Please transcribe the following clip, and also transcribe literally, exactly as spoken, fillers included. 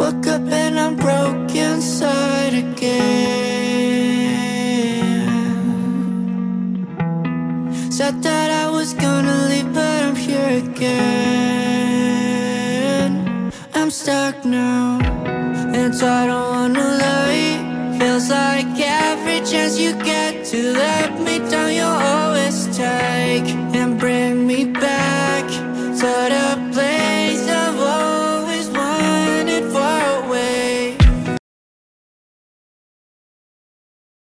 Woke up and I'm broke inside again. Said that I was gonna leave, but I'm here again. I'm stuck now, and so I don't wanna lie. Feels like every chance you get to let me down, you always take.